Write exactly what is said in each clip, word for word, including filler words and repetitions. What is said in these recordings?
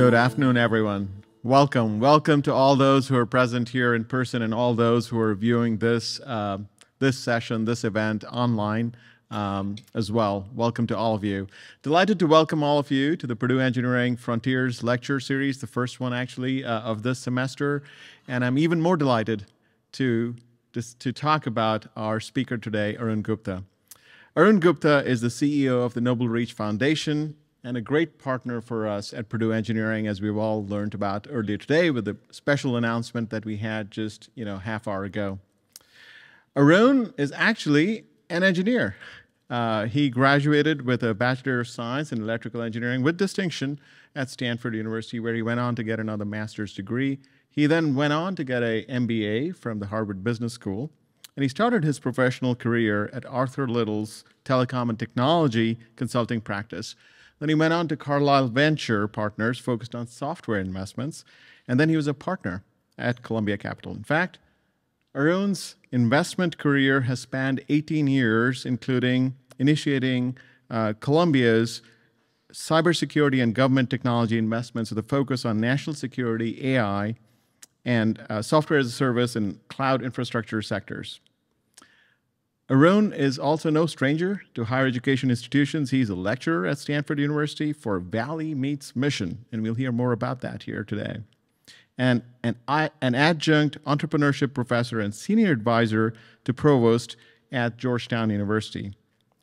Good afternoon, everyone. Welcome. Welcome to all those who are present here in person and all those who are viewing this, uh, this session, this event online um, as well. Welcome to all of you. Delighted to welcome all of you to the Purdue Engineering Frontiers Lecture Series, the first one actually uh, of this semester. And I'm even more delighted to, to, to talk about our speaker today, Arun Gupta. Arun Gupta is the C E O of the NobleReach Foundation and a great partner for us at Purdue Engineering, as we've all learned about earlier today with the special announcement that we had just, you know, half hour ago. Arun is actually an engineer. Uh, he graduated with a Bachelor of Science in Electrical Engineering with distinction at Stanford University, where he went on to get another master's degree. He then went on to get an M B A from the Harvard Business School. And he started his professional career at Arthur Little's telecom and technology consulting practice. Then he went on to Carlyle Venture Partners, focused on software investments. And then he was a partner at Columbia Capital. In fact, Arun's investment career has spanned eighteen years, including initiating uh, Columbia's cybersecurity and government technology investments with a focus on national security, A I, and uh, software as a service and cloud infrastructure sectors. Arun is also no stranger to higher education institutions. He's a lecturer at Stanford University for Valley Meets Mission, and we'll hear more about that here today. And an, an adjunct entrepreneurship professor and senior advisor to Provost at Georgetown University.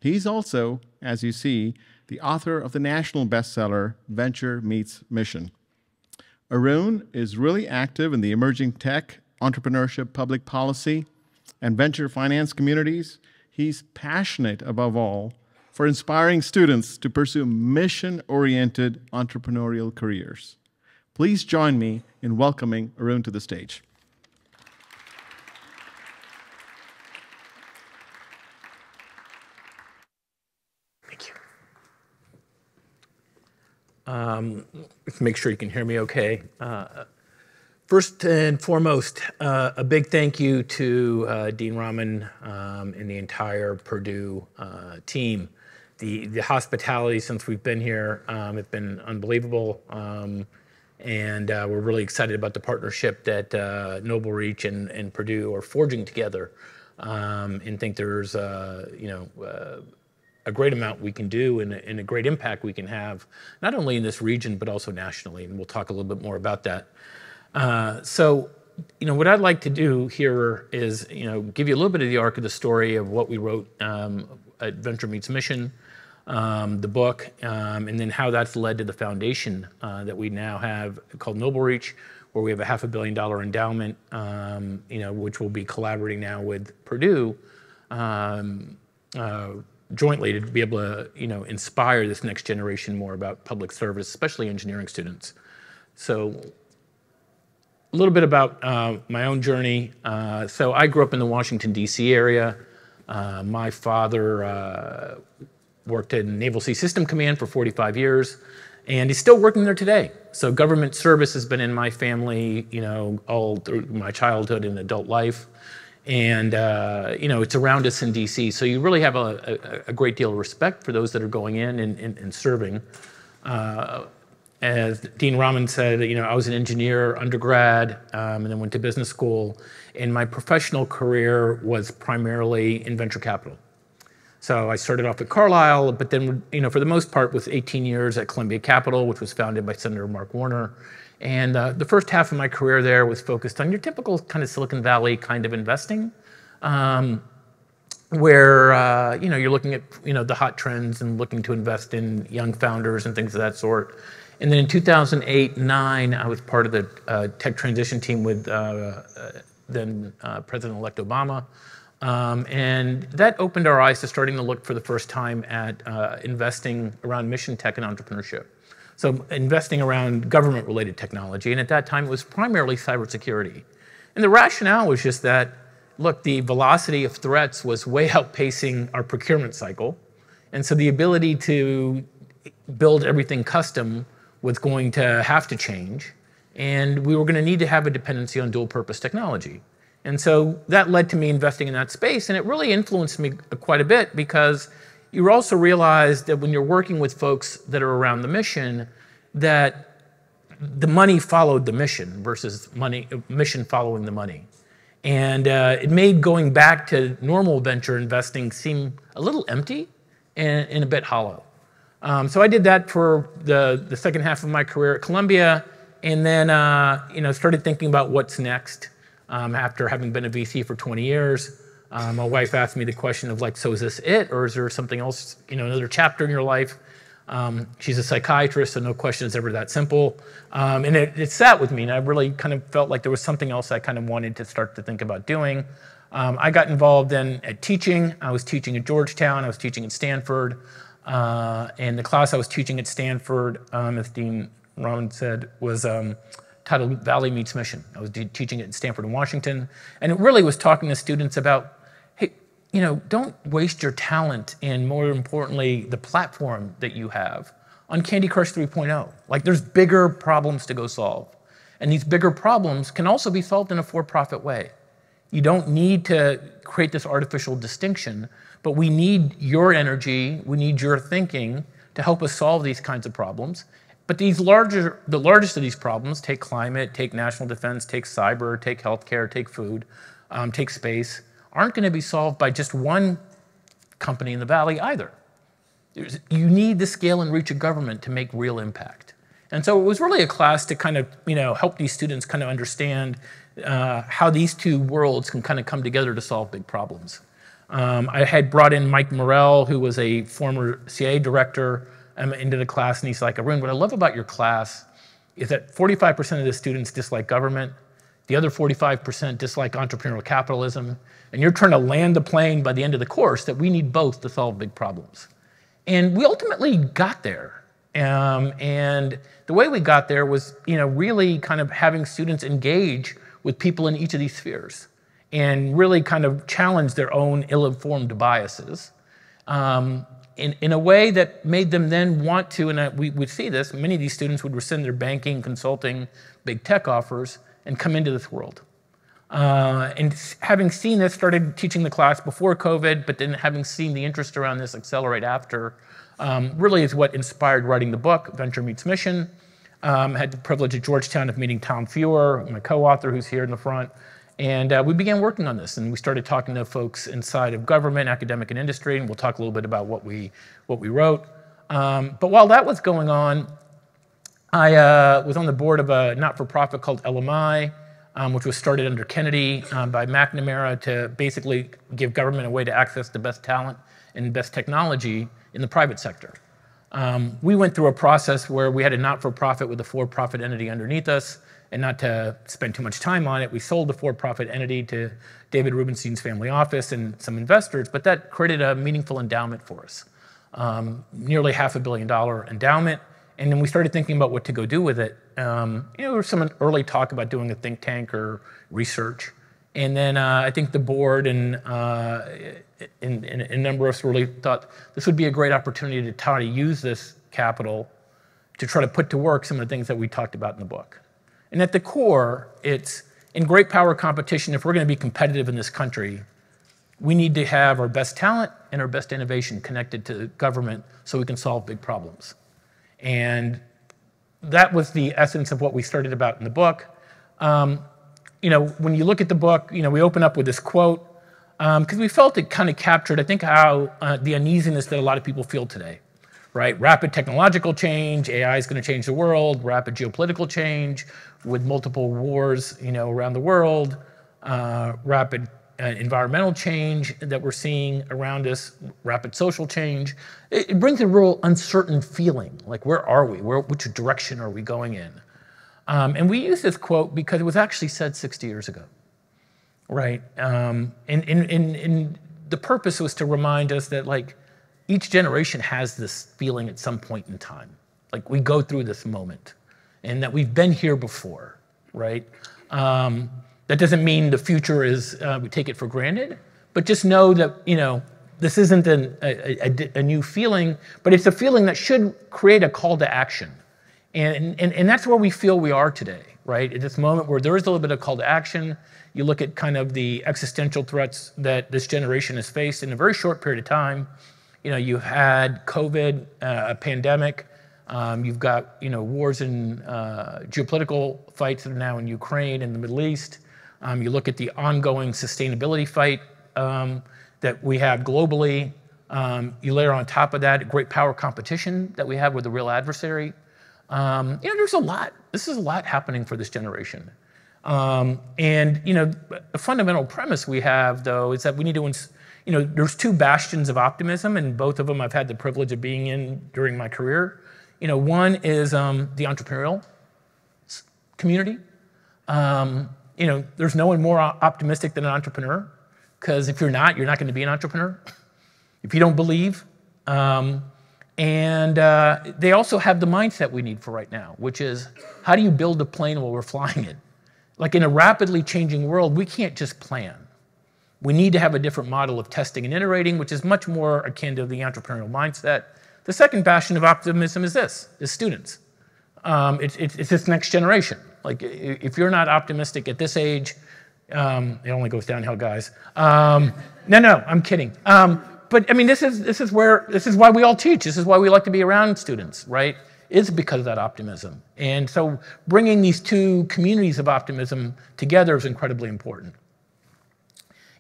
He's also, as you see, the author of the national bestseller, Venture Meets Mission. Arun is really active in the emerging tech, entrepreneurship, public policy, and venture finance communities. He's passionate, above all, for inspiring students to pursue mission-oriented entrepreneurial careers. Please join me in welcoming Arun to the stage. Thank you. Um, make sure you can hear me okay. Uh, First and foremost, uh, a big thank you to uh, Dean Rahman um, and the entire Purdue uh, team. The, the hospitality since we've been here um, has been unbelievable, um, and uh, we're really excited about the partnership that uh, NobleReach and, and Purdue are forging together, um, and think there's uh, you know uh, a great amount we can do and a, and a great impact we can have, not only in this region but also nationally, and we'll talk a little bit more about that. Uh, so, you know, what I'd like to do here is, you know, give you a little bit of the arc of the story of what we wrote um, at Venture Meets Mission, um, the book, um, and then how that's led to the foundation uh, that we now have called NobleReach, where we have a half a billion dollar endowment, um, you know, which we'll be collaborating now with Purdue um, uh, jointly to be able to, you know, inspire this next generation more about public service, especially engineering students. So, a little bit about uh, my own journey. Uh, so I grew up in the Washington, D C area. Uh, my father uh, worked in Naval Sea System Command for forty-five years, and he's still working there today. So government service has been in my family, you know, all through my childhood and adult life. And, uh, you know, it's around us in D C. So you really have a, a, a great deal of respect for those that are going in and, and, and serving. Uh, As Dean Rahman said, you know, I was an engineer undergrad, um, and then went to business school. And my professional career was primarily in venture capital. So I started off at Carlyle, but then, you know, for the most part, was eighteen years at Columbia Capital, which was founded by Senator Mark Warner. And uh, the first half of my career there was focused on your typical kind of Silicon Valley kind of investing, um, where uh, you know, you're looking at, you know, the hot trends and looking to invest in young founders and things of that sort. And then in two thousand eight, nine, I was part of the uh, tech transition team with uh, uh, then uh, President-elect Obama. Um, and that opened our eyes to starting to look for the first time at uh, investing around mission tech and entrepreneurship. So investing around government-related technology. And at that time, it was primarily cybersecurity. And the rationale was just that, look, the velocity of threats was way outpacing our procurement cycle. And so the ability to build everything custom was going to have to change, and we were going to need to have a dependency on dual-purpose technology. And so that led to me investing in that space, and it really influenced me quite a bit, because you also realize that when you're working with folks that are around the mission, that the money followed the mission versus money mission following the money. And uh, it made going back to normal venture investing seem a little empty and, and a bit hollow. Um, so I did that for the, the second half of my career at Columbia, and then uh, you know, started thinking about what's next um, after having been a V C for twenty years. Um, my wife asked me the question of like, so is this it, or is there something else, you know, another chapter in your life? Um, she's a psychiatrist, so no question is ever that simple. Um, and it, it sat with me, and I really kind of felt like there was something else I kind of wanted to start to think about doing. Um, I got involved in at teaching. I was teaching at Georgetown. I was teaching at Stanford. Uh, and the class I was teaching at Stanford, um, as Dean Rahman said, was um, titled Valley Meets Mission. I was teaching it in Stanford and Washington. And it really was talking to students about, you know, don't waste your talent and, more importantly, the platform that you have on Candy Crush three point oh. Like, there's bigger problems to go solve. And these bigger problems can also be solved in a for-profit way. You don't need to create this artificial distinction, but we need your energy, we need your thinking to help us solve these kinds of problems. But these larger, the largest of these problems, take climate, take national defense, take cyber, take healthcare, take food, um, take space, aren't going to be solved by just one company in the Valley either. There's, you need the scale and reach of government to make real impact. And so it was really a class to kind of, you know, help these students kind of understand uh, how these two worlds can kind of come together to solve big problems. Um, I had brought in Mike Morrell, who was a former C I A director, um, into the class, and he's like, Arun, what I love about your class is that forty-five percent of the students dislike government, the other forty-five percent dislike entrepreneurial capitalism, and you're trying to land the plane by the end of the course that we need both to solve big problems. And we ultimately got there. Um, and the way we got there was, you know, really kind of having students engage with people in each of these spheres and really kind of challenge their own ill-informed biases um, in, in a way that made them then want to, and I, we would see this, many of these students would rescind their banking, consulting, big tech offers, and come into this world. Uh, and having seen this, started teaching the class before COVID, but then having seen the interest around this accelerate after, um, really is what inspired writing the book, Venture Meets Mission. Um, I had the privilege at Georgetown of meeting Tom Feuer, my co-author who's here in the front, and uh, we began working on this, and we started talking to folks inside of government, academic, and industry, and we'll talk a little bit about what we, what we wrote. Um, but while that was going on, I uh, was on the board of a not-for-profit called L M I, um, which was started under Kennedy um, by McNamara to basically give government a way to access the best talent and best technology in the private sector. Um, we went through a process where we had a not-for-profit with a for-profit entity underneath us, and not to spend too much time on it, we sold the for-profit entity to David Rubenstein's family office and some investors, but that created a meaningful endowment for us, um, nearly half a billion dollar endowment. And then we started thinking about what to go do with it. Um, you know, there was some early talk about doing a think tank or research. And then uh, I think the board and, uh, and, and a number of us really thought this would be a great opportunity to try to use this capital to try to put to work some of the things that we talked about in the book. And at the core, it's in great power competition, if we're going to be competitive in this country, we need to have our best talent and our best innovation connected to government so we can solve big problems. And that was the essence of what we started about in the book. Um, you know, when you look at the book, you know, we open up with this quote, because um, we felt it kind of captured, I think, how uh, the uneasiness that a lot of people feel today, right? Rapid technological change, A I is going to change the world, rapid geopolitical change with multiple wars, you know, around the world, uh, rapid Uh, environmental change that we're seeing around us, rapid social change. It, it brings a real uncertain feeling, like where are we? Where, which direction are we going in? Um, and we use this quote because it was actually said sixty years ago, right? Um, and, and, and, and the purpose was to remind us that like each generation has this feeling at some point in time. Like we go through this moment and that we've been here before, right? Um, That doesn't mean the future is, uh, we take it for granted, but just know that, you know, this isn't an, a, a, a new feeling, but it's a feeling that should create a call to action. And, and, and that's where we feel we are today, right? At this moment where there is a little bit of call to action, you look at kind of the existential threats that this generation has faced in a very short period of time. You know, you've had COVID, uh, a pandemic, Um, you've got, you know, wars and uh, geopolitical fights that are now in Ukraine and the Middle East. Um, you look at the ongoing sustainability fight um, that we have globally. Um, you layer on top of that a great power competition that we have with the real adversary. Um, you know, there's a lot. This is a lot happening for this generation. Um, and, you know, a fundamental premise we have, though, is that we need to, you know, there's two bastions of optimism, and both of them I've had the privilege of being in during my career. You know, one is um, the entrepreneurial community. Um, you know, there's no one more optimistic than an entrepreneur, because if you're not, you're not going to be an entrepreneur if you don't believe. Um, and uh, they also have the mindset we need for right now, which is how do you build a plane while we're flying it? Like in a rapidly changing world, we can't just plan. We need to have a different model of testing and iterating, which is much more akin to the entrepreneurial mindset. The second bastion of optimism is this, is students. Um, it's, it's, it's this next generation. Like, if you're not optimistic at this age, um, it only goes downhill, guys. Um, no, no, I'm kidding. Um, but I mean, this is, this is where, this is why we all teach. This is why we like to be around students, right? It's because of that optimism. And so bringing these two communities of optimism together is incredibly important.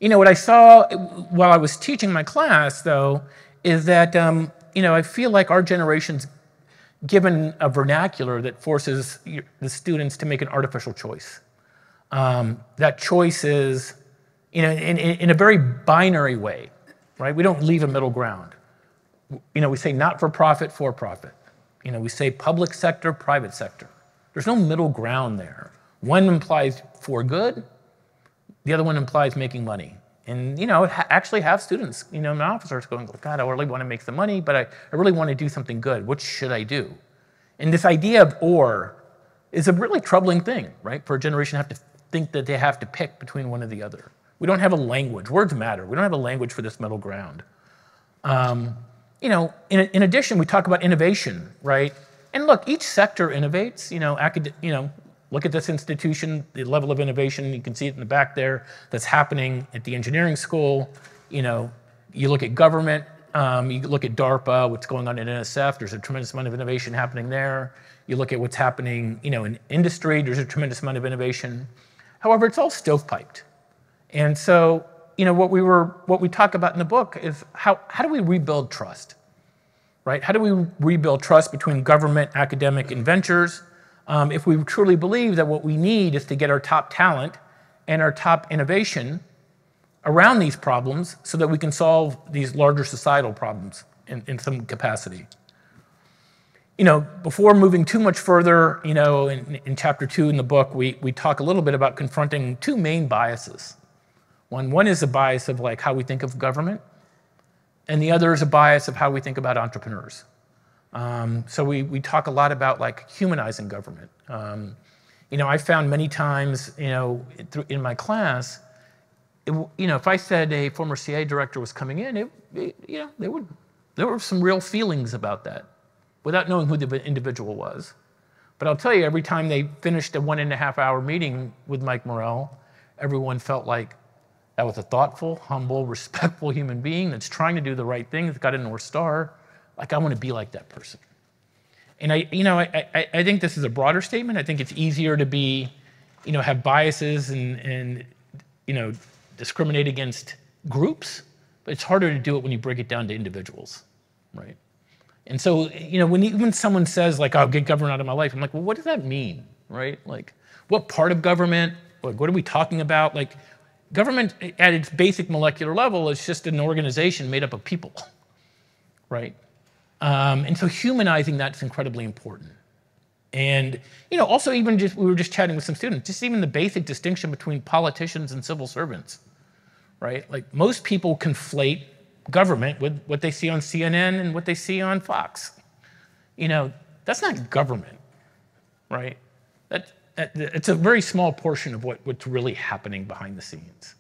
You know, what I saw while I was teaching my class, though, is that, um, you know, I feel like our generation's given a vernacular that forces the students to make an artificial choice. Um, that choice is, you know, in, in, in a very binary way, right? We don't leave a middle ground. You know, we say not for profit, for profit. You know, we say public sector, private sector. There's no middle ground there. One implies for good, the other one implies making money. And, you know, actually have students, you know, my officers going, God, I really want to make some money, but I, I really want to do something good. What should I do? And this idea of or is a really troubling thing, right? For a generation to have to think that they have to pick between one or the other. We don't have a language. Words matter. We don't have a language for this middle ground. Um, you know, in, in addition, we talk about innovation, right? And look, each sector innovates, you know, acad you know, look at this institution, the level of innovation, you can see it in the back there, that's happening at the engineering school. You know, you look at government, um, you look at DARPA, what's going on at N S F, there's a tremendous amount of innovation happening there. You look at what's happening, you know, in industry, there's a tremendous amount of innovation. However, it's all stovepiped. And so, you know, what we were, what we talk about in the book is how, how do we rebuild trust, right? How do we rebuild trust between government, academic, and ventures? Um, if we truly believe that what we need is to get our top talent and our top innovation around these problems so that we can solve these larger societal problems in, in some capacity. You know, before moving too much further, you know, in, in chapter two in the book, we, we talk a little bit about confronting two main biases. One, one is a bias of like how we think of government, and the other is a bias of how we think about entrepreneurs. Um, so we, we talk a lot about like humanizing government. Um, you know, I found many times, you know, in my class, it, you know, if I said a former C I A director was coming in, it, it, you know, there, would, there were some real feelings about that without knowing who the individual was. But I'll tell you, every time they finished a one and a half hour meeting with Mike Morrell, everyone felt like that was a thoughtful, humble, respectful human being that's trying to do the right thing, that's got a North Star. Like, I want to be like that person. And I, you know, I, I, I think this is a broader statement. I think it's easier to be, you know, have biases and, and, you know, discriminate against groups, but it's harder to do it when you break it down to individuals, right? And so, you know, when even someone says, like, I'll get government out of my life, I'm like, well, what does that mean, right? Like, what part of government? Like, what are we talking about? Like, government at its basic molecular level is just an organization made up of people, right? Um, and so humanizing that's incredibly important. And, you know, also even just, we were just chatting with some students, just even the basic distinction between politicians and civil servants, right? Like, most people conflate government with what they see on C N N and what they see on Fox. You know, that's not government, right? That, that, it's a very small portion of what, what's really happening behind the scenes.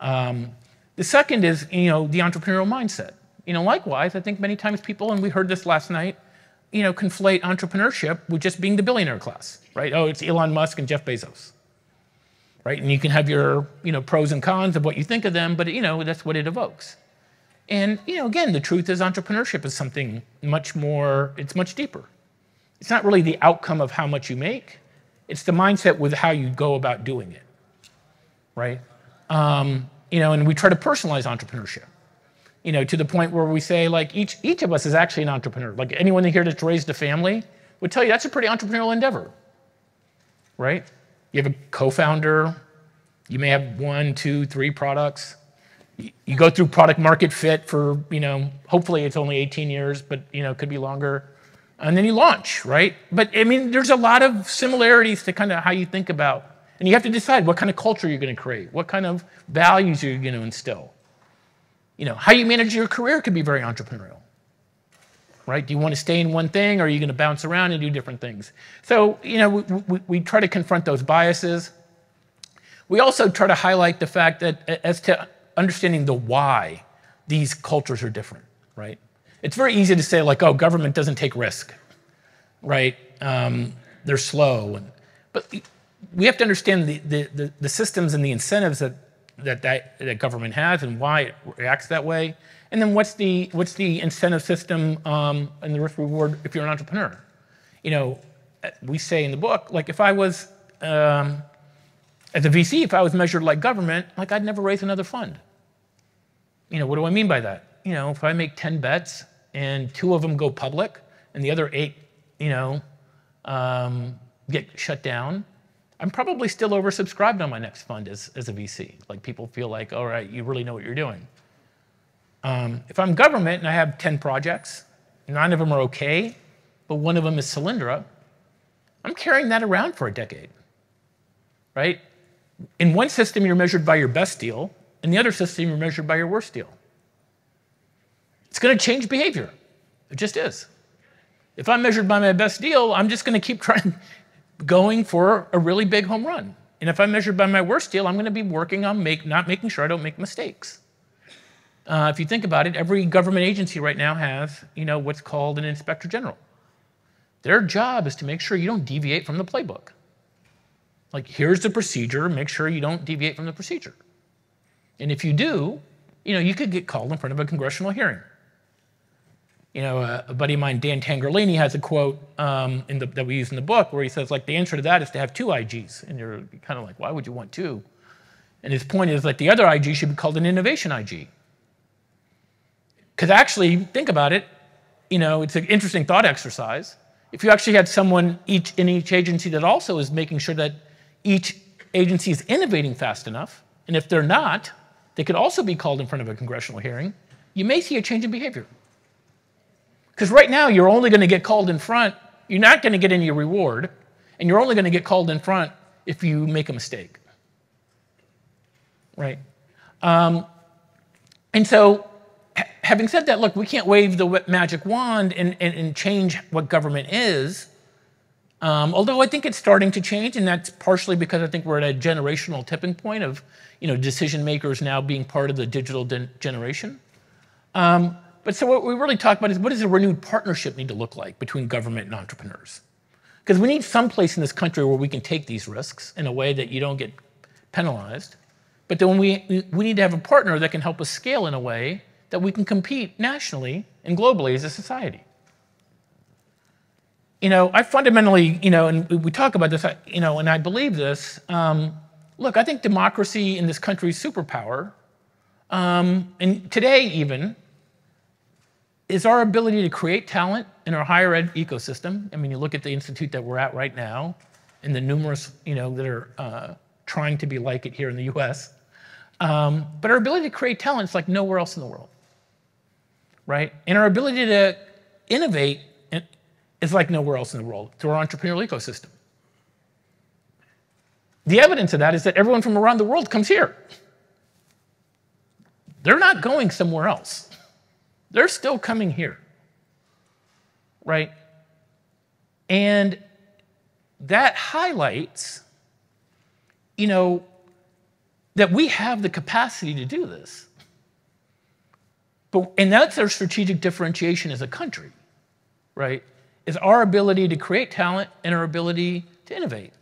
Um, the second is, you know, the entrepreneurial mindset. You know, likewise, I think many times people, and we heard this last night, you know, conflate entrepreneurship with just being the billionaire class, right? Oh, it's Elon Musk and Jeff Bezos, right? And you can have your, you know, pros and cons of what you think of them, but, you know, that's what it evokes. And, you know, again, the truth is entrepreneurship is something much more, it's much deeper. It's not really the outcome of how much you make. It's the mindset with how you go about doing it, right? Um, you know, and we try to personalize entrepreneurship, you know, to the point where we say, like, each, each of us is actually an entrepreneur. Like, anyone here that's raised a family would tell you that's a pretty entrepreneurial endeavor, right? You have a co-founder. You may have one, two, three products. You go through product market fit for, you know, hopefully it's only eighteen years, but, you know, it could be longer. And then you launch, right? But, I mean, there's a lot of similarities to kind of how you think about, and you have to decide what kind of culture you're going to create, what kind of values you're going to instill. You know, how you manage your career could be very entrepreneurial, right? Do you want to stay in one thing, or are you going to bounce around and do different things? So, you know, we, we, we try to confront those biases. We also try to highlight the fact that as to understanding the why these cultures are different, right? It's very easy to say, like, oh, government doesn't take risk, right? Um, they're slow. And, but we have to understand the, the, the, the systems and the incentives that that, that that government has and why it reacts that way. And then what's the, what's the incentive system um, and the risk reward if you're an entrepreneur? You know, we say in the book, like, if I was, um, as a V C, if I was measured like government, like, I'd never raise another fund. You know, what do I mean by that? You know, if I make ten bets and two of them go public and the other eight, you know, um, get shut down, I'm probably still oversubscribed on my next fund as, as a V C. Like, people feel like, all right, you really know what you're doing. Um, if I'm government and I have ten projects, nine of them are okay, but one of them is Solyndra, I'm carrying that around for a decade, right? In one system, you're measured by your best deal. In the other system, you're measured by your worst deal. It's going to change behavior. It just is. If I'm measured by my best deal, I'm just going to keep trying, going for a really big home run. And if I'm measured by my worst deal, I'm going to be working on make, not making sure I don't make mistakes. Uh, if you think about it, every government agency right now has, you know, what's called an inspector general. Their job is to make sure you don't deviate from the playbook. Like, here's the procedure, make sure you don't deviate from the procedure. And if you do, you know, you could get called in front of a congressional hearing. You know, a, a buddy of mine, Dan Tangerlini, has a quote um, in the, that we use in the book where he says, like, the answer to that is to have two I Gs. And you're kind of like, why would you want two? And his point is that the other I G should be called an innovation I G. Because actually, think about it, you know, it's an interesting thought exercise. If you actually had someone each in each agency that also is making sure that each agency is innovating fast enough, and if they're not, they could also be called in front of a congressional hearing, you may see a change in behavior. Because right now, you're only going to get called in front, you're not going to get any reward, and you're only going to get called in front if you make a mistake, right? Um, and so, having said that, look, we can't wave the magic wand and, and, and change what government is. Um, although I think it's starting to change, and that's partially because I think we're at a generational tipping point of, you know, decision makers now being part of the digital de generation. Um, but so what we really talk about is, what does a renewed partnership need to look like between government and entrepreneurs? Because we need some place in this country where we can take these risks in a way that you don't get penalized. But then we, we need to have a partner that can help us scale in a way that we can compete nationally and globally as a society. You know, I fundamentally, you know, and we talk about this, you know, and I believe this. Um, look, I think democracy in this country is superpower. Um, and today, even, is our ability to create talent in our higher ed ecosystem. I mean, you look at the institute that we're at right now and the numerous, you know, that are uh, trying to be like it here in the U S. Um, but our ability to create talent is like nowhere else in the world, right? And our ability to innovate is like nowhere else in the world through our entrepreneurial ecosystem. The evidence of that is that everyone from around the world comes here. They're not going somewhere else. They're still coming here, right? And that highlights, you know, that we have the capacity to do this. But, and that's our strategic differentiation as a country, right? Is our ability to create talent and our ability to innovate.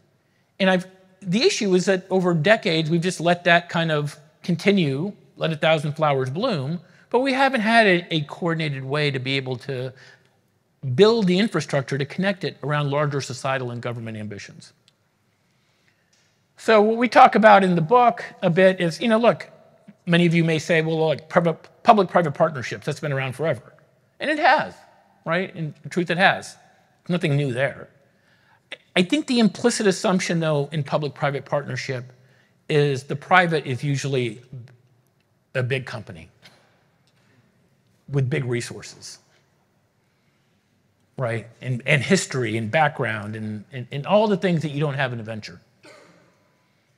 And I've, the issue is that over decades, we've just let that kind of continue, let a thousand flowers bloom, but we haven't had a, a coordinated way to be able to build the infrastructure to connect it around larger societal and government ambitions. So what we talk about in the book a bit is, you know, look, many of you may say, well, like public-private partnerships, that's been around forever. And it has, right? In truth, it has. There's nothing new there. I think the implicit assumption, though, in public-private partnership is the private is usually a big company with big resources, right? And, and history and background and, and, and all the things that you don't have in a venture,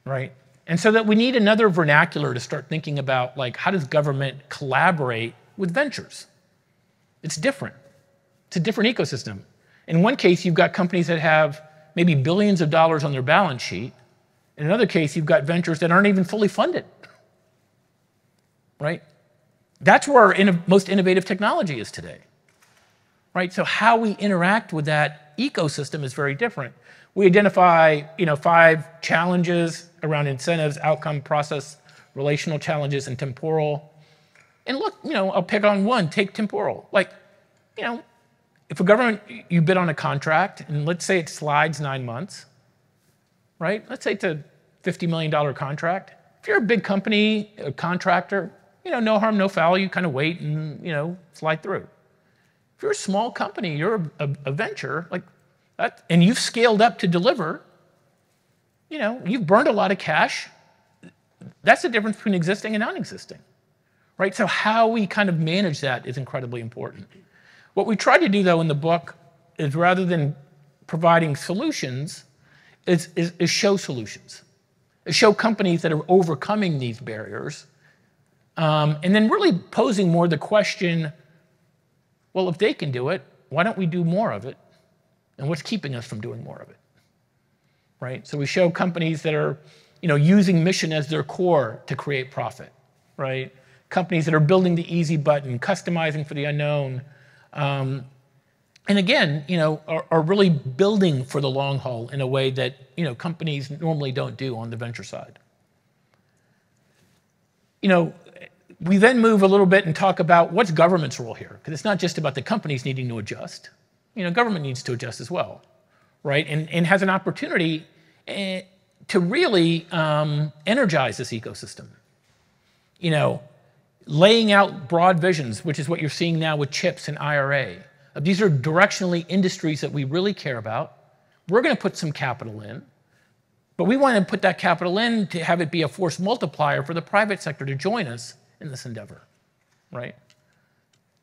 right? And so that we need another vernacular to start thinking about, like, how does government collaborate with ventures? It's different. It's a different ecosystem. In one case, you've got companies that have maybe billions of dollars on their balance sheet. In another case, you've got ventures that aren't even fully funded, right? That's where our inno- most innovative technology is today, right? So how we interact with that ecosystem is very different. We identify, you know, five challenges around incentives, outcome, process, relational challenges, and temporal. And look, you know, I'll pick on one, take temporal. Like, you know, if a government, you bid on a contract, and let's say it slides nine months, right? Let's say it's a fifty million dollar contract. If you're a big company, a contractor, you know, no harm, no foul, you kind of wait and, you know, slide through. If you're a small company, you're a, a, a venture, like that, and you've scaled up to deliver, you know, you've burned a lot of cash. That's the difference between existing and non-existing, right? So how we kind of manage that is incredibly important. What we try to do, though, in the book is rather than providing solutions, is, is, is show solutions, is show companies that are overcoming these barriers, um, and then really posing more the question, well, if they can do it, why don't we do more of it? And what's keeping us from doing more of it, right? So we show companies that are, you know, using mission as their core to create profit, right? Companies that are building the easy button, customizing for the unknown, um, and again, you know, are, are really building for the long haul in a way that, you know, companies normally don't do on the venture side. You know, we then move a little bit and talk about what's government's role here, because it's not just about the companies needing to adjust. You know, government needs to adjust as well, right? And, and has an opportunity to really um, energize this ecosystem. You know, laying out broad visions, which is what you're seeing now with CHIPS and I R A. These are directionally industries that we really care about. We're going to put some capital in, but we want to put that capital in to have it be a force multiplier for the private sector to join us in this endeavor, right?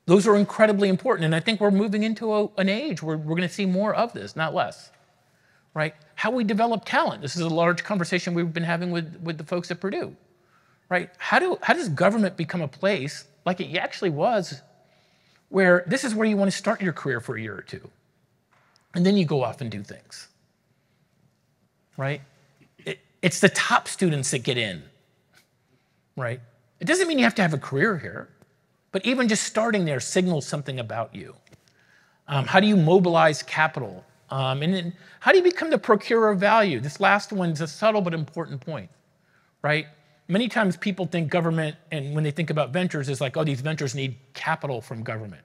Those are incredibly important, and I think we're moving into a, an age where we're going to see more of this, not less, right? How we develop talent. This is a large conversation we've been having with, with the folks at Purdue, right? How, do, how does government become a place like it actually was, where this is where you want to start your career for a year or two, and then you go off and do things, right? It, it's the top students that get in, right? It doesn't mean you have to have a career here. But even just starting there signals something about you. Um, how do you mobilize capital? Um, and then how do you become the procurer of value? This last one's a subtle but important point, right? Many times people think government, and when they think about ventures, it's like, oh, these ventures need capital from government.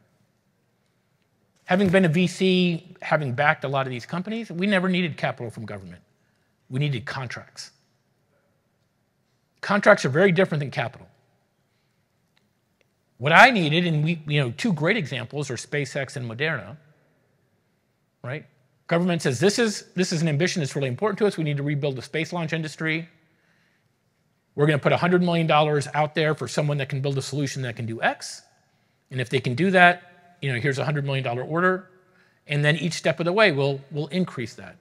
Having been a V C, having backed a lot of these companies, we never needed capital from government. We needed contracts. Contracts are very different than capital. What I needed, and we, you know, two great examples are SpaceX and Moderna, right? Government says, this is, this is an ambition that's really important to us. We need to rebuild the space launch industry. We're going to put one hundred million dollars out there for someone that can build a solution that can do X. And if they can do that, you know, here's a one hundred million dollar order. And then each step of the way, we'll, we'll increase that.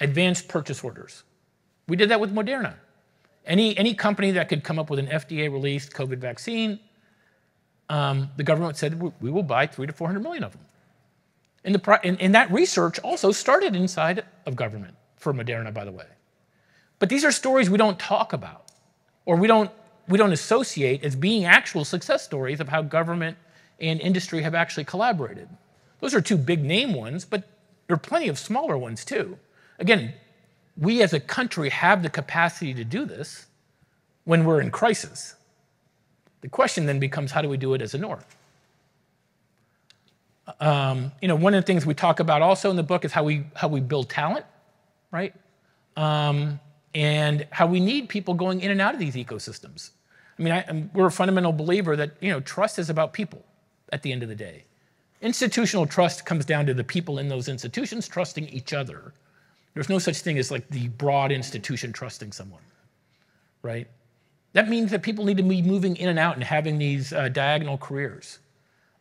Advanced purchase orders. We did that with Moderna. Any, any company that could come up with an F D A-released COVID vaccine, Um, the government said, we will buy three to four hundred million of them. And, the, and, and that research also started inside of government for Moderna, by the way. But these are stories we don't talk about, or we don't, we don't associate as being actual success stories of how government and industry have actually collaborated. Those are two big name ones, but there are plenty of smaller ones too. Again, we as a country have the capacity to do this when we're in crisis. The question then becomes, how do we do it as a North? Um, you know, one of the things we talk about also in the book is how we how we build talent, right? Um, and how we need people going in and out of these ecosystems. I mean, I, we're a fundamental believer that, you know, trust is about people at the end of the day. Institutional trust comes down to the people in those institutions trusting each other. There's no such thing as like the broad institution trusting someone, right? That means that people need to be moving in and out and having these uh, diagonal careers.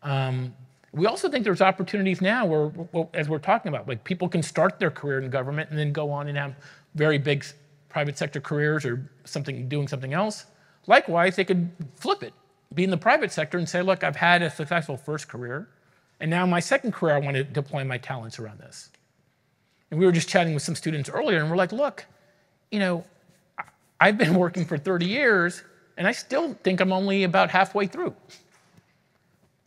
Um, we also think there's opportunities now where, where, as we're talking about, like people can start their career in government and then go on and have very big private sector careers or something, doing something else. Likewise, they could flip it, be in the private sector and say, look, I've had a successful first career, and now my second career, I want to deploy my talents around this. And we were just chatting with some students earlier, and we're like, look, you know, I've been working for thirty years, and I still think I'm only about halfway through.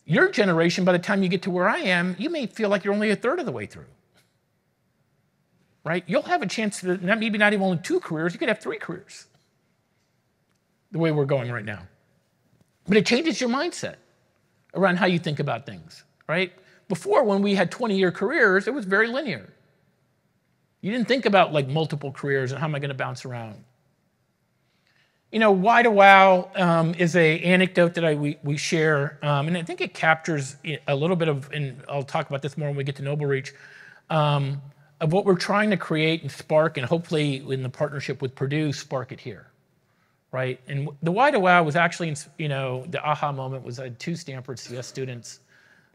Your generation, by the time you get to where I am, you may feel like you're only a third of the way through, right? You'll have a chance to not, maybe not even only two careers, you could have three careers, the way we're going right now. But it changes your mindset around how you think about things, right? Before, when we had twenty-year careers, it was very linear. You didn't think about like multiple careers and how am I going to bounce around. You know, Why to Wow um, is a anecdote that I, we, we share, um, and I think it captures a little bit of, and I'll talk about this more when we get to NobleReach, um, of what we're trying to create and spark, and hopefully in the partnership with Purdue, spark it here. Right, and the Why to Wow was actually, you know, the aha moment was I had two Stanford C S students,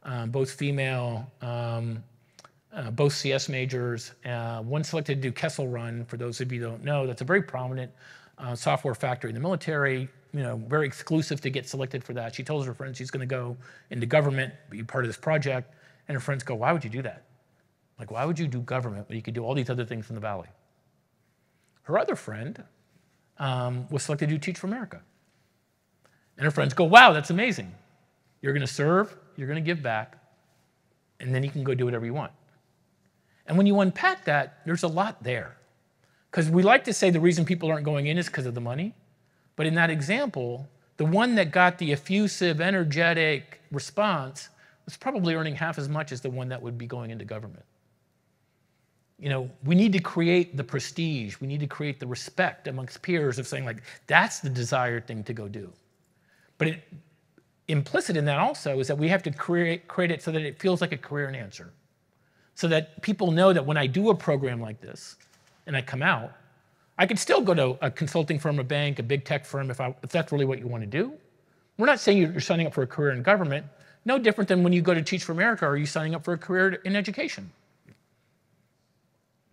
um, both female, um, uh, both C S majors. Uh, one selected to do Kessel Run. For those of you who don't know, that's a very prominent uh, software factory in the military. You know, very exclusive to get selected for that. She tells her friends she's going to go into government, be part of this project, and her friends go, "Why would you do that? Like, why would you do government when you could do all these other things in the Valley?" Her other friend Um, was selected to Teach for America. And her friends go, wow, that's amazing. You're going to serve, you're going to give back, and then you can go do whatever you want. And when you unpack that, there's a lot there. Because we like to say the reason people aren't going in is because of the money. But in that example, the one that got the effusive, energetic response was probably earning half as much as the one that would be going into government. You know, we need to create the prestige. We need to create the respect amongst peers of saying, like, that's the desired thing to go do. But it, implicit in that also is that we have to create, create it so that it feels like a career and answer. So that people know that when I do a program like this and I come out, I could still go to a consulting firm, a bank, a big tech firm if, I, if that's really what you want to do. We're not saying you're signing up for a career in government. No different than when you go to Teach for America, are you signing up for a career in education?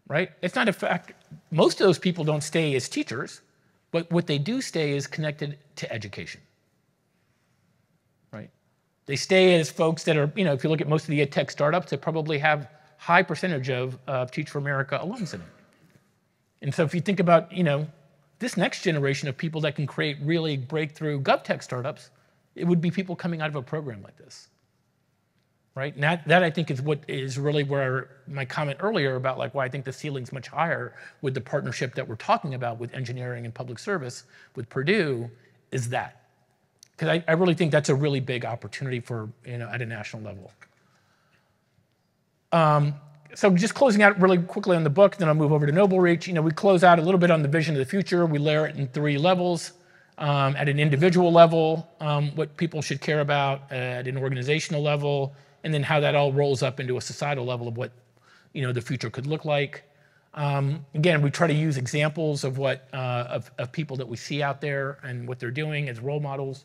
Right? It's not a fact. Most of those people don't stay as teachers, but what they do stay is connected to education. Right? They stay as folks that are, you know, if you look at most of the ed tech startups, they probably have high percentage of uh, Teach for America alums in it. And so if you think about, you know, this next generation of people that can create really breakthrough GovTech startups, it would be people coming out of a program like this. Right? And that, that, I think, is what is really where my comment earlier about like why I think the ceiling's much higher with the partnership that we're talking about with engineering and public service with Purdue is that. Because I, I really think that's a really big opportunity for, you know, at a national level. Um, so just closing out really quickly on the book, then I'll move over to NobleReach. You know, we close out a little bit on the vision of the future. We layer it in three levels. Um, at an individual level, um, what people should care about, at an organizational level, and then how that all rolls up into a societal level of what, you know, the future could look like. Um, again, we try to use examples of what uh, of, of people that we see out there and what they're doing as role models.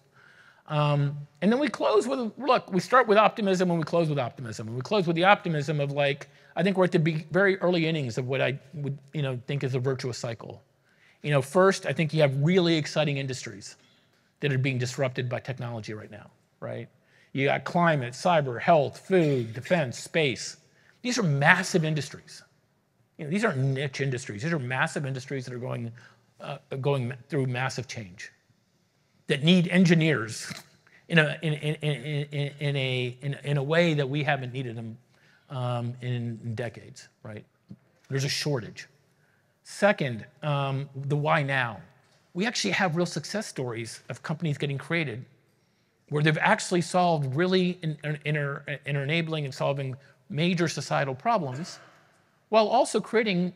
Um, and then we close with, look, we start with optimism and we close with optimism. And we close with the optimism of like, I think we're at the very early innings of what I would, you know, think is a virtuous cycle. You know, first, I think you have really exciting industries that are being disrupted by technology right now, right? You got climate, cyber, health, food, defense, space. These are massive industries. You know, these aren't niche industries. These are massive industries that are going, uh, going through massive change, that need engineers in a, in, in, in, in a, in, in a way that we haven't needed them um, in, in decades, right? There's a shortage. Second, um, the why now. We actually have real success stories of companies getting created where they've actually solved really in, in, in, in enabling and solving major societal problems, while also creating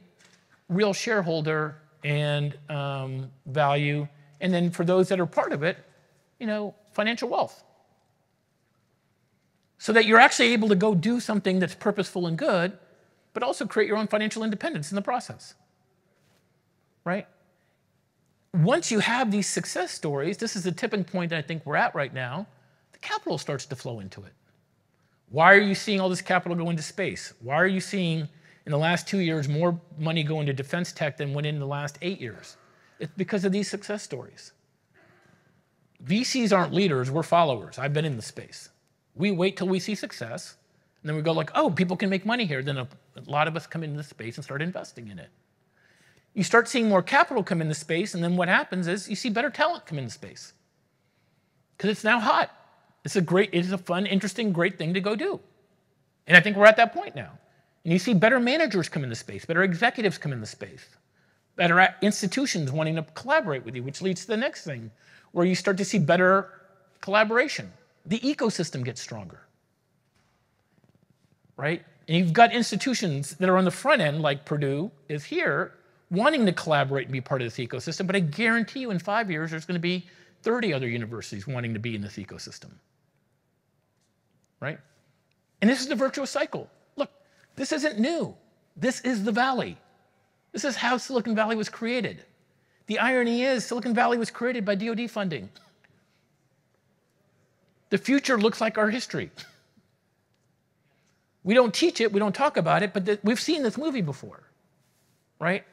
real shareholder and um, value, and then for those that are part of it, you know, financial wealth. So that you're actually able to go do something that's purposeful and good, but also create your own financial independence in the process, right? Once you have these success stories, this is the tipping point that I think we're at right now, the capital starts to flow into it. Why are you seeing all this capital go into space? Why are you seeing in the last two years more money go into defense tech than went in the last eight years? It's because of these success stories. V Cs aren't leaders, we're followers. I've been in the space. We wait till we see success, and then we go like, oh, people can make money here. Then a, a lot of us come into the space and start investing in it. You start seeing more capital come into space, and then what happens is you see better talent come into space. Because it's now hot. It's a great, it's a fun, interesting, great thing to go do. And I think we're at that point now. And you see better managers come into space, better executives come into space, better institutions wanting to collaborate with you, which leads to the next thing, where you start to see better collaboration. The ecosystem gets stronger, right? And you've got institutions that are on the front end, like Purdue is here, wanting to collaborate and be part of this ecosystem, but I guarantee you in five years there's going to be thirty other universities wanting to be in this ecosystem, right? And this is the virtuous cycle. Look, this isn't new. This is the Valley. This is how Silicon Valley was created. The irony is Silicon Valley was created by D O D funding. The future looks like our history. We don't teach it, we don't talk about it, but we've seen this movie before, right?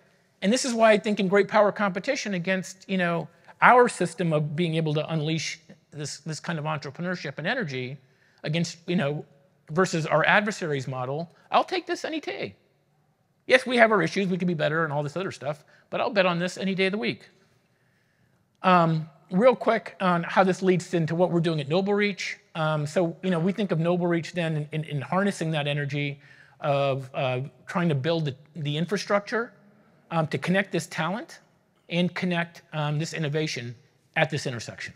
And this is why I think in great power competition against, you know, our system of being able to unleash this, this kind of entrepreneurship and energy against, you know, versus our adversaries model, I'll take this any day. Yes, we have our issues, we can be better and all this other stuff, but I'll bet on this any day of the week. Um, real quick on how this leads into what we're doing at NobleReach. Um, so, you know, we think of NobleReach then in, in, in harnessing that energy of uh, trying to build the, the infrastructure Um, to connect this talent and connect um, this innovation at this intersection.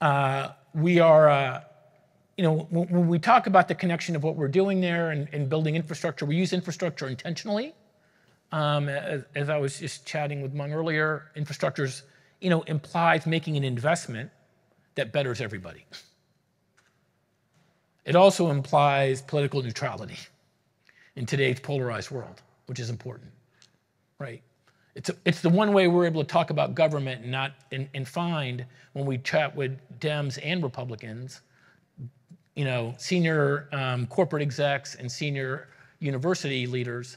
Uh, we are, uh, you know, when, when we talk about the connection of what we're doing there and, and building infrastructure, we use infrastructure intentionally. Um, as, as I was just chatting with Mung earlier, infrastructure's, you know, implies making an investment that betters everybody. It also implies political neutrality in today's polarized world, which is important, right? It's, a, it's the one way we're able to talk about government and, not, and, and find, when we chat with Dems and Republicans, you know, senior um, corporate execs and senior university leaders,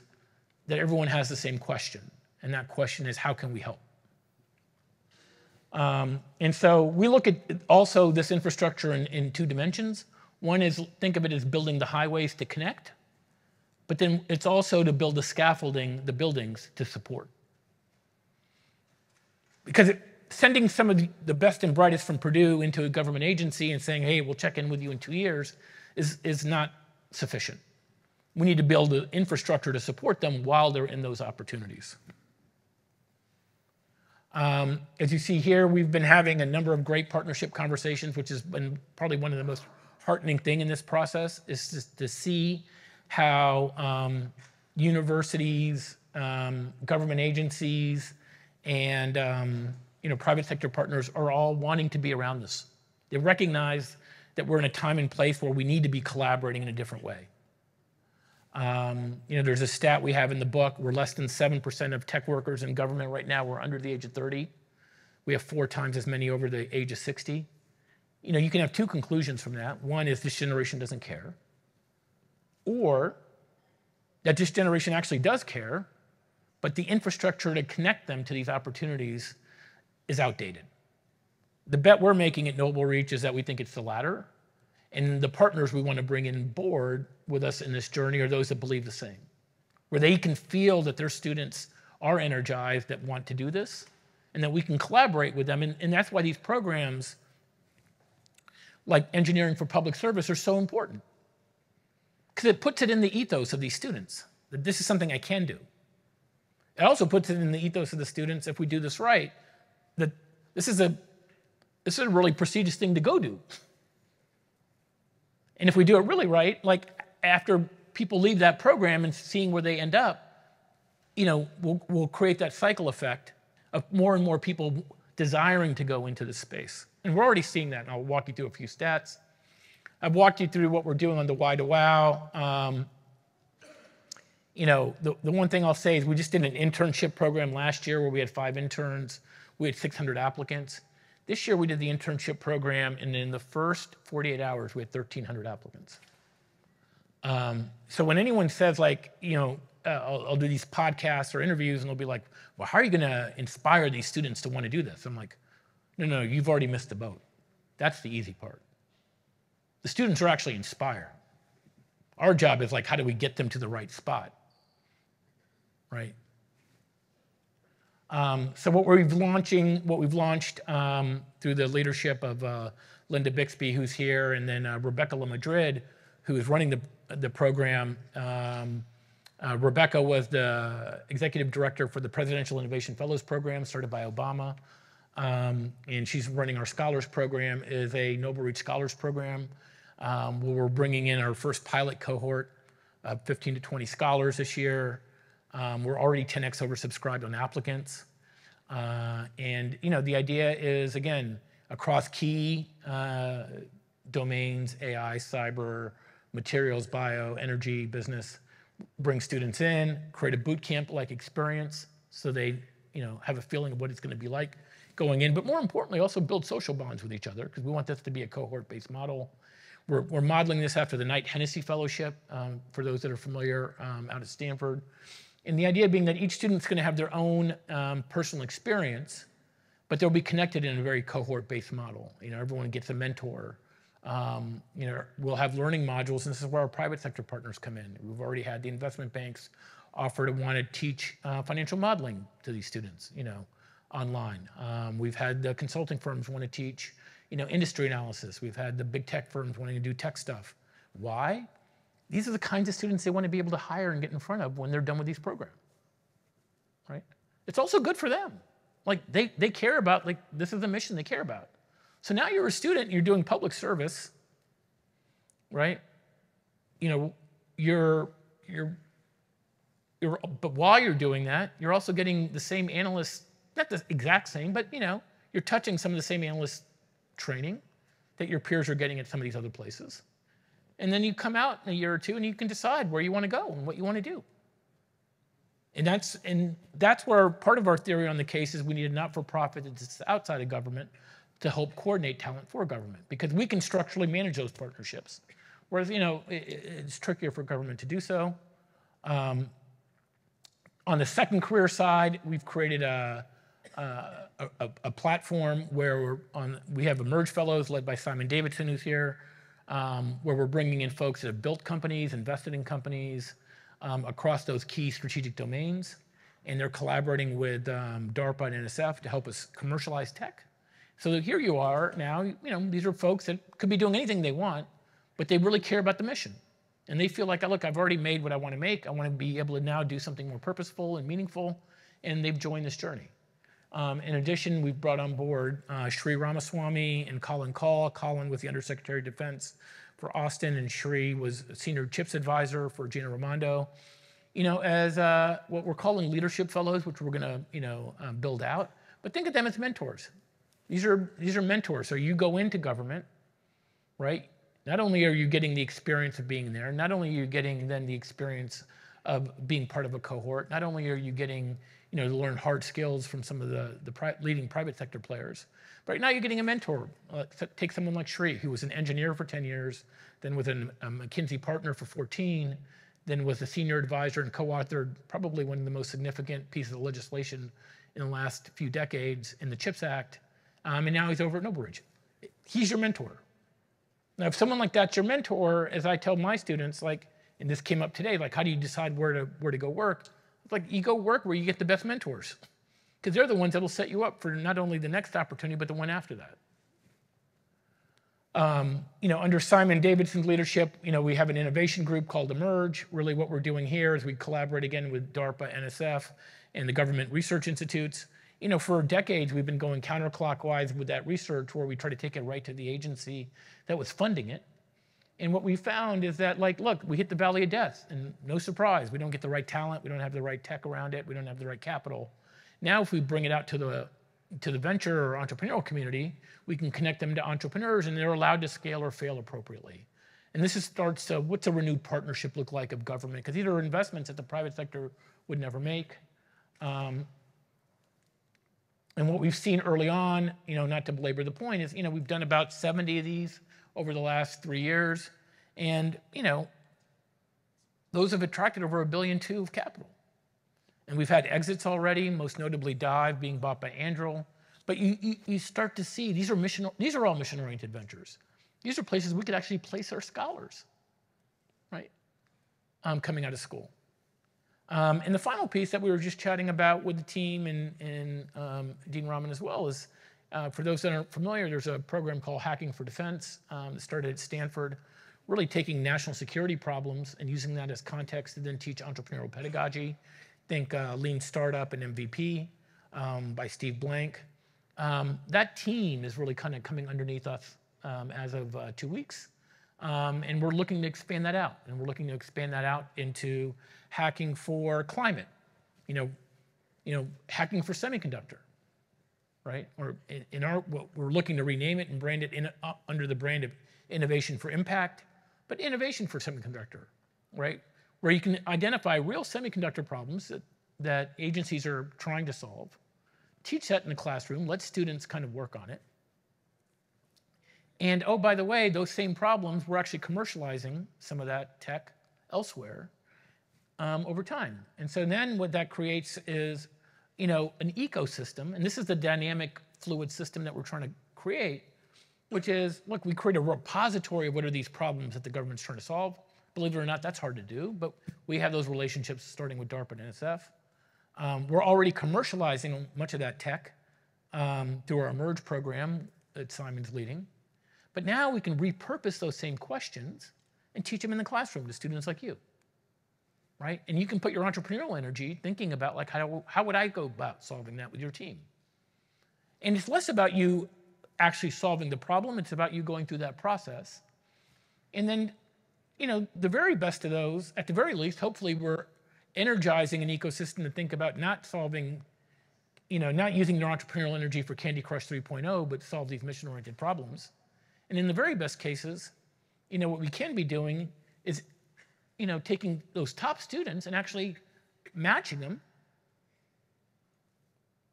that everyone has the same question. And that question is, how can we help? Um, and so we look at also this infrastructure in, in two dimensions. One is, think of it as building the highways to connect. But then it's also to build the scaffolding, the buildings to support. Because it, sending some of the best and brightest from Purdue into a government agency and saying, hey, we'll check in with you in two years is, is not sufficient. We need to build the infrastructure to support them while they're in those opportunities. Um, as you see here, we've been having a number of great partnership conversations, which has been probably one of the most heartening things in this process, is just to see how um, universities, um, government agencies, and um, you know, private sector partners are all wanting to be around this. They recognize that we're in a time and place where we need to be collaborating in a different way. Um, you know, there's a stat we have in the book, we're less than seven percent of tech workers in government right now, we're under the age of thirty. We have four times as many over the age of sixty. You know, you can have two conclusions from that. One is this generation doesn't care, or that this generation actually does care, but the infrastructure to connect them to these opportunities is outdated. The bet we're making at NobleReach is that we think it's the latter, and the partners we want to bring on board with us in this journey are those that believe the same, where they can feel that their students are energized, that want to do this, and that we can collaborate with them. And, and that's why these programs like Engineering for Public Service are so important. Because it puts it in the ethos of these students, that this is something I can do. It also puts it in the ethos of the students, if we do this right, that this is a this is a really prestigious thing to go do. And if we do it really right, like after people leave that program and seeing where they end up, you know, we'll, we'll create that cycle effect of more and more people desiring to go into this space. And we're already seeing that, and I'll walk you through a few stats. I've walked you through what we're doing on the Why to Wow. Um, you know, the, the one thing I'll say is we just did an internship program last year where we had five interns. We had six hundred applicants. This year we did the internship program, and in the first forty-eight hours we had thirteen hundred applicants. Um, so when anyone says, like, you know, uh, I'll, I'll do these podcasts or interviews and they'll be like, well, how are you going to inspire these students to want to do this? I'm like, no, no, you've already missed the boat. That's the easy part. The students are actually inspired. Our job is, like, how do we get them to the right spot, right? Um, so what we've launching, what we've launched um, through the leadership of uh, Linda Bixby, who's here, and then uh, Rebecca La Madrid, who is running the the program. Um, uh, Rebecca was the executive director for the Presidential Innovation Fellows Program, started by Obama, um, and she's running our Scholars Program. It is a NobleReach Scholars Program um, where we're bringing in our first pilot cohort of fifteen to twenty scholars this year. Um, we're already ten X oversubscribed on applicants. Uh, and, you know, the idea is, again, across key uh, domains, A I, cyber, materials, bio, energy, business, bring students in, create a boot camp-like experience so they, you know, have a feeling of what it's going to be like going in. But more importantly, also build social bonds with each other, because we want this to be a cohort-based model. We're, we're modeling this after the Knight Hennessy Fellowship, um, for those that are familiar, um, out at Stanford. And the idea being that each student's going to have their own um, personal experience, but they'll be connected in a very cohort-based model. You know, everyone gets a mentor. Um, you know, we'll have learning modules, and this is where our private sector partners come in. We've already had the investment banks offer to want to teach uh, financial modeling to these students, you know, online. Um, we've had the consulting firms want to teach, you know, industry analysis. We've had the big tech firms wanting to do tech stuff. Why? These are the kinds of students they want to be able to hire and get in front of when they're done with these programs, right? It's also good for them. Like, they, they care about, like, this is the mission they care about. So now you're a student, you're doing public service, right? You know, you're, you're, you're, but while you're doing that, you're also getting the same analysts, not the exact same, but, you know, you're touching some of the same analysts training that your peers are getting at some of these other places. And then you come out in a year or two and you can decide where you want to go and what you want to do. And that's, and that's where part of our theory on the case is we need a not-for-profit that's outside of government to help coordinate talent for government, because we can structurally manage those partnerships. Whereas, you know, it, it's trickier for government to do so. Um, on the second career side, we've created a, Uh, a, a platform where we're on, we have eMERGE Fellows led by Simon Davidson, who's here, um, where we're bringing in folks that have built companies, invested in companies um, across those key strategic domains. And they're collaborating with um, DARPA and N S F to help us commercialize tech. So here you are now, you know, these are folks that could be doing anything they want, but they really care about the mission. And they feel like, oh, look, I've already made what I want to make. I want to be able to now do something more purposeful and meaningful. And they've joined this journey. Um, in addition, we've brought on board uh, Sri Ramaswamy and Colin Call. Colin was the Undersecretary of Defense for Austin, and Sri was a Senior CHIPS Advisor for Gina Raimondo. You know, as uh, what we're calling leadership fellows, which we're going to, you know, uh, build out. But think of them as mentors. These are these are mentors. So you go into government, right? Not only are you getting the experience of being there, not only are you getting then the experience of being part of a cohort, not only are you getting, you know, to learn hard skills from some of the, the pri leading private sector players. But right now you're getting a mentor. Uh, take someone like Sri, who was an engineer for ten years, then was an, a McKinsey partner for fourteen, then was a senior advisor and co-authored probably one of the most significant pieces of legislation in the last few decades in the CHIPS Act, um, and now he's over at NobleReach. He's your mentor. Now, if someone like that's your mentor, as I tell my students, like, and this came up today, like, how do you decide where to, where to go work? Like, you go work where you get the best mentors, because they're the ones that'll set you up for not only the next opportunity, but the one after that. Um, you know, under Simon Davidson's leadership, you know, we have an innovation group called eMERGE. Really what we're doing here is we collaborate again with DARPA, N S F, and the government research institutes. you know, for decades, we've been going counterclockwise with that research where we try to take it right to the agency that was funding it. And what we found is that, like, look, we hit the valley of death, and no surprise, we don't get the right talent, we don't have the right tech around it, we don't have the right capital. Now, if we bring it out to the, to the venture or entrepreneurial community, we can connect them to entrepreneurs, and they're allowed to scale or fail appropriately. And this is starts to, what's a renewed partnership look like of government? Because these are investments that the private sector would never make. Um, and what we've seen early on, you know, not to belabor the point, is, you know, we've done about seventy of these over the last three years. And, you know, those have attracted over a billion two of capital. And we've had exits already, most notably Dive being bought by Anduril. But you, you, you start to see these are mission, these are all mission-oriented ventures. These are places we could actually place our scholars, right, um, coming out of school. Um, and the final piece that we were just chatting about with the team and, and um, Dean Rahman as well is, uh, for those that aren't familiar, there's a program called Hacking for Defense um, that started at Stanford, really taking national security problems and using that as context to then teach entrepreneurial pedagogy. Think uh, Lean Startup and M V P um, by Steve Blank. Um, that team is really kind of coming underneath us um, as of uh, two weeks. Um, and we're looking to expand that out. And we're looking to expand that out into hacking for climate, you know, you know, hacking for semiconductor, right? Or in, in our, we're looking to rename it and brand it in, uh, under the brand of innovation for impact, but innovation for semiconductor, right? Where you can identify real semiconductor problems that, that agencies are trying to solve, teach that in the classroom, let students kind of work on it. And oh, by the way, those same problems, we're actually commercializing some of that tech elsewhere um, over time. And so then what that creates is, you know, an ecosystem, and this is the dynamic fluid system that we're trying to create, which is, look, we create a repository of what are these problems that the government's trying to solve. Believe it or not, that's hard to do, but we have those relationships starting with DARPA and N S F. Um, we're already commercializing much of that tech um, through our eMERGE program that Simon's leading. But now we can repurpose those same questions and teach them in the classroom to students like you, right? And you can put your entrepreneurial energy thinking about, like, how, how would I go about solving that with your team? And it's less about you actually solving the problem. It's about you going through that process. And then, you know, the very best of those, at the very least, hopefully we're energizing an ecosystem to think about not solving, you know, not using their entrepreneurial energy for Candy Crush three point oh, but solve these mission-oriented problems. And in the very best cases, you know, what we can be doing is, you know, taking those top students and actually matching them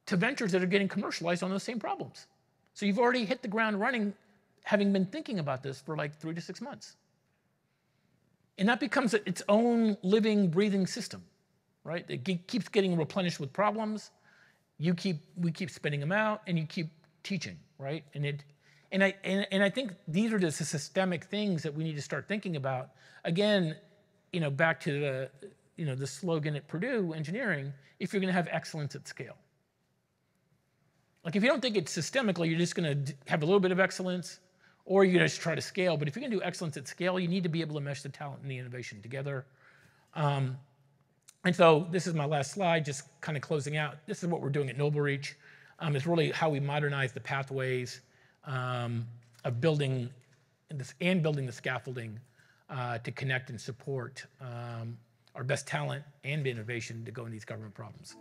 to ventures that are getting commercialized on those same problems. So you've already hit the ground running, having been thinking about this for like three to six months. And that becomes its own living, breathing system, right? It keeps getting replenished with problems. You keep, we keep spinning them out, and you keep teaching, right? And it, and I, and, and I think these are just the systemic things that we need to start thinking about. Again, you know, back to the, you know, the slogan at Purdue Engineering: if you're going to have excellence at scale, like if you don't think it's systemically, you're just going to have a little bit of excellence. Or you just try to scale. But if you're going to do excellence at scale, you need to be able to mesh the talent and the innovation together. Um, and so this is my last slide, just kind of closing out. This is what we're doing at NobleReach. Um, it's really how we modernize the pathways um, of building and, this, and building the scaffolding uh, to connect and support um, our best talent and innovation to go in these government problems.